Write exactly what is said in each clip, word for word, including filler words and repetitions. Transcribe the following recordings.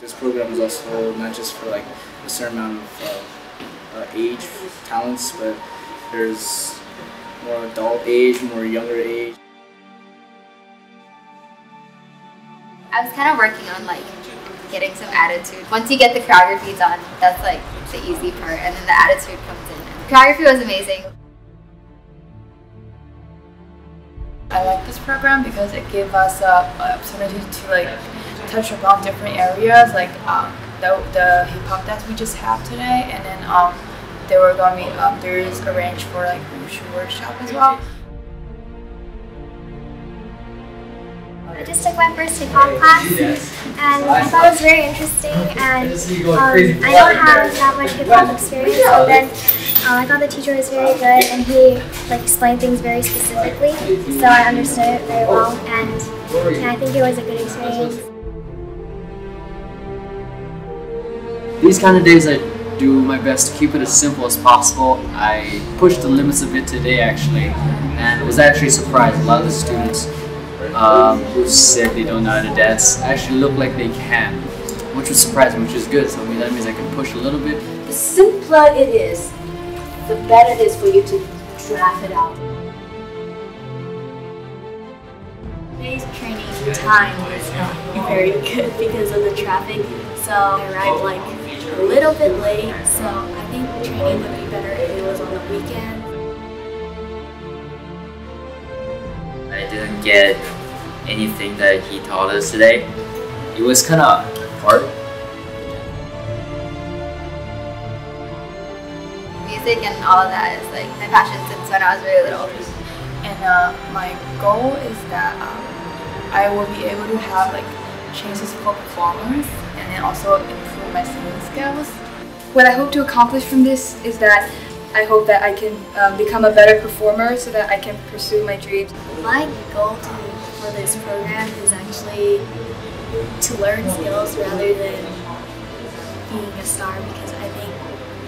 this program is also not just for like a certain amount of uh, uh, age, talents, but there's more adult age, more younger age. I was kind of working on like getting some attitude. Once you get the choreography done, that's like the easy part, and then the attitude comes in. And the choreography was amazing. I like this program because it gave us uh, an opportunity to like touch upon different areas, like um, the, the hip hop that we just have today, and then um, they were going to be um, there is arranged for like wushu workshop as well. I just took my first hip hop class, and I thought it was very interesting. And um, I don't have that much hip hop experience, but then Uh, I thought the teacher was very good, and he like explained things very specifically, so I understood it very well, and, and I think it was a good experience. These kind of days I do my best to keep it as simple as possible. I pushed the limits of it today actually, and was actually surprised. A lot of the students um, who said they don't know how to dance actually look like they can, which was surprising, which is good, so I mean, that means I can push a little bit. The simpler it is, the better it is for you to draft it out. Today's training time was not very good because of the traffic, so I arrived like a little bit late, so I think training would be better if it was on the weekend. I didn't get anything that he taught us today. It was kind of hard. Music and all of that is like my passion since when I was very little. And uh, my goal is that um, I will be able to have like chances for performance and then also improve my singing skills. What I hope to accomplish from this is that I hope that I can um, become a better performer so that I can pursue my dreams. My goal to, for this program is actually to learn skills rather than being a star, because I think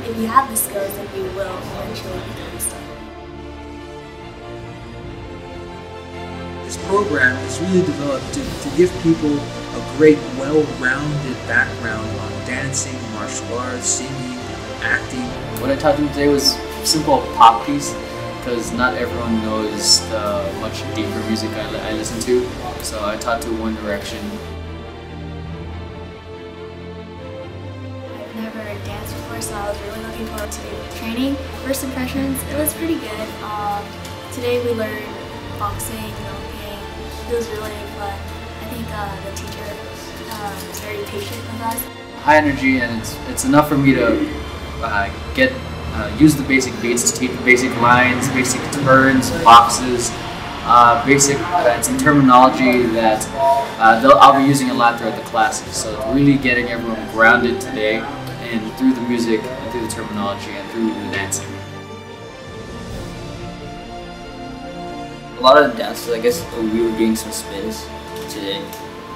if you have the skills, then you will eventually become a star. This program is really developed to, to give people a great, well-rounded background on dancing, martial arts, singing, acting. What I taught them today was a simple pop piece, because not everyone knows the much deeper music I, li I listen to, so I taught to One Direction. Never danced before, so I was really looking forward to training. First impressions, it was pretty good. Um, today we learned boxing, jumping. It was really fun. I think uh, the teacher uh, was very patient with us. High energy, and it's it's enough for me to uh, get uh, use the basic beats to teach the basic lines, basic turns, boxes, uh, basic uh, it's terminology that uh, they'll, I'll be using a lot throughout the classes. So really getting everyone grounded today. And through the music, and through the terminology, and through the dancing. A lot of the dances, I guess we were doing some spins today,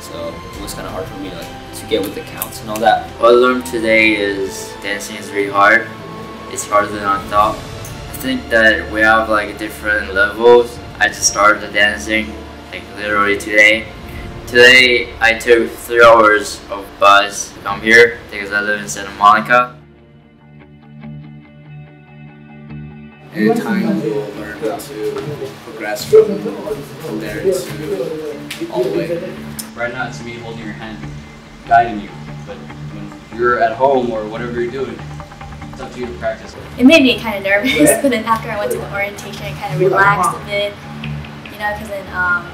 so it was kind of hard for me like, to get with the counts and all that. What I learned today is dancing is really hard. It's harder than I thought. I think that we have like different levels. I just started the dancing like literally today. Today, I took three hours of bus to come here because I live in Santa Monica. In time, we'll learn how to progress from there to all the way. Right now, it's me holding your hand, guiding you. But when you're at home or whatever you're doing, it's up to you to practice. It made me kind of nervous, yeah. But then after I went to the orientation, I kind of relaxed a bit, you know, because then, um,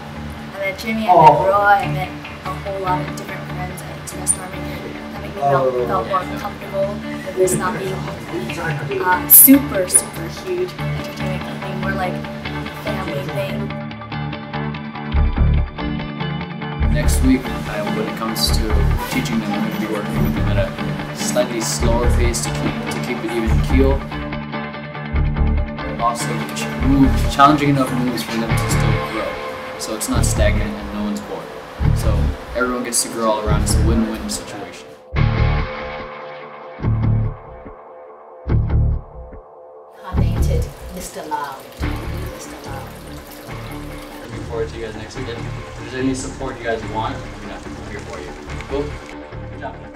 I met Jimmy, I met Roy, I met a whole lot of different friends at T S Army that made me feel, felt more comfortable with this not being uh, super, super huge entertainment company, more like a family thing. Next week, uh, when it comes to teaching them, I'm going to be working with them at a slightly slower pace to keep, to keep it even keel. Also, move, challenging enough moves for them to still grow. So it's not stagnant and no one's bored. So everyone gets to grow all around. It's a win-win situation. Commented Mister Loud. Mister Loud. Looking forward to you guys next weekend. If there's any support you guys want, you know, I'm here for you. Cool? Good job.